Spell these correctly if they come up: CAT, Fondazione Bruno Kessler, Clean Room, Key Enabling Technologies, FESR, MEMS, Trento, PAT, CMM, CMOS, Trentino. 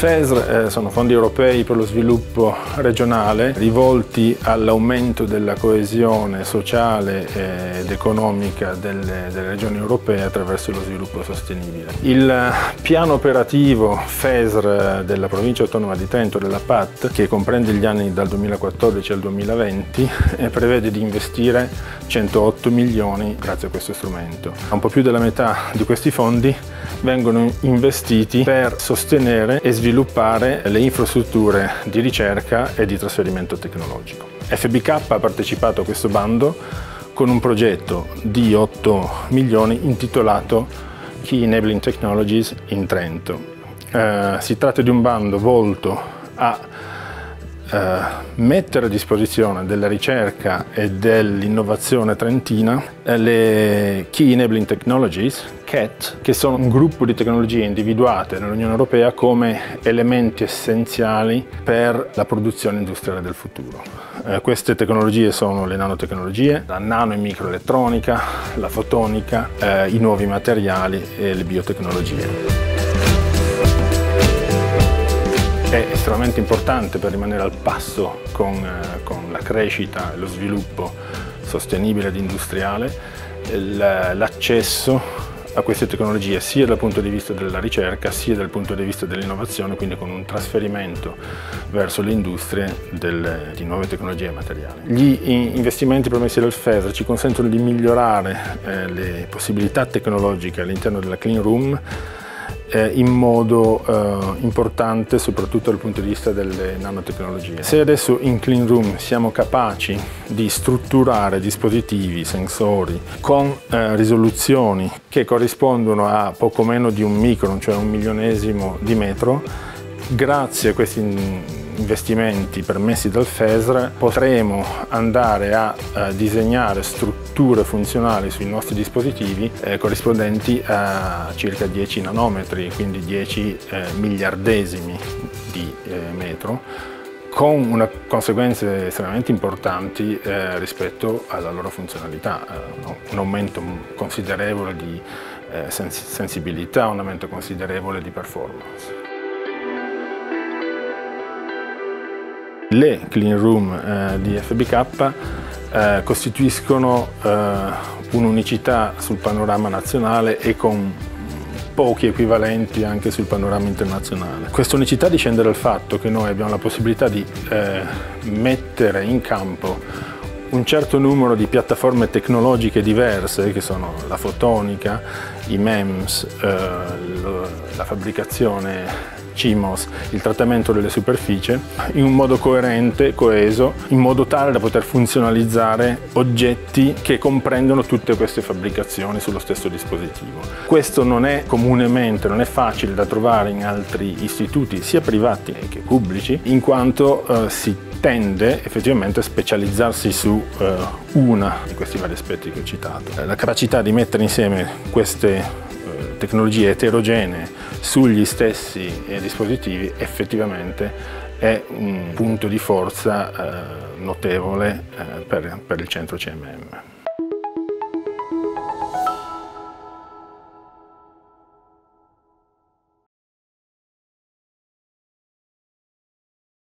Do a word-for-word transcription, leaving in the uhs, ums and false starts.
F E S R eh, sono fondi europei per lo sviluppo regionale rivolti all'aumento della coesione sociale ed economica delle, delle regioni europee attraverso lo sviluppo sostenibile. Il piano operativo F E S R della provincia autonoma di Trento, della P A T, che comprende gli anni dal duemilaquattordici al duemilaventi, eh, prevede di investire centootto milioni grazie a questo strumento. Un po' più della metà di questi fondi vengono investiti per sostenere e sviluppare le infrastrutture di ricerca e di trasferimento tecnologico. F B K ha partecipato a questo bando con un progetto di otto milioni intitolato Key Enabling Technologies in Trento. Eh, si tratta di un bando volto a eh, mettere a disposizione della ricerca e dell'innovazione trentina eh, le Key Enabling Technologies, C A T, che sono un gruppo di tecnologie individuate nell'Unione Europea come elementi essenziali per la produzione industriale del futuro. Eh, queste tecnologie sono le nanotecnologie, la nano e microelettronica, la fotonica, eh, i nuovi materiali e le biotecnologie. È estremamente importante per rimanere al passo con, eh, con la crescita e lo sviluppo sostenibile ed industriale l'accesso a queste tecnologie sia dal punto di vista della ricerca sia dal punto di vista dell'innovazione, quindi con un trasferimento verso le industrie delle, di nuove tecnologie e materiali. Gli investimenti promessi dal F E S R ci consentono di migliorare eh, le possibilità tecnologiche all'interno della Clean Room in modo eh, importante, soprattutto dal punto di vista delle nanotecnologie. Se adesso in Clean Room siamo capaci di strutturare dispositivi, sensori, con eh, risoluzioni che corrispondono a poco meno di un micron, cioè un milionesimo di metro, grazie a questi investimenti permessi dal F E S R potremo andare a eh, disegnare strutture funzionali sui nostri dispositivi eh, corrispondenti a circa dieci nanometri, quindi dieci eh, miliardesimi di eh, metro, con una conseguenze estremamente importanti eh, rispetto alla loro funzionalità, eh, no? Un aumento considerevole di eh, sens sensibilità, un aumento considerevole di performance. Le Clean Room eh, di F B K eh, costituiscono eh, un'unicità sul panorama nazionale e con pochi equivalenti anche sul panorama internazionale. Questa unicità discende dal fatto che noi abbiamo la possibilità di eh, mettere in campo un certo numero di piattaforme tecnologiche diverse, che sono la fotonica, i MEMS, eh, la fabbricazione C M O S, il trattamento delle superfici, in un modo coerente, coeso, in modo tale da poter funzionalizzare oggetti che comprendono tutte queste fabbricazioni sullo stesso dispositivo. Questo non è comunemente, non è facile da trovare in altri istituti, sia privati che pubblici, in quanto eh, si tende effettivamente a specializzarsi su eh, una di questi vari aspetti che ho citato. La capacità di mettere insieme queste tecnologie eterogenee sugli stessi dispositivi effettivamente è un punto di forza eh, notevole eh, per, per il centro C M M.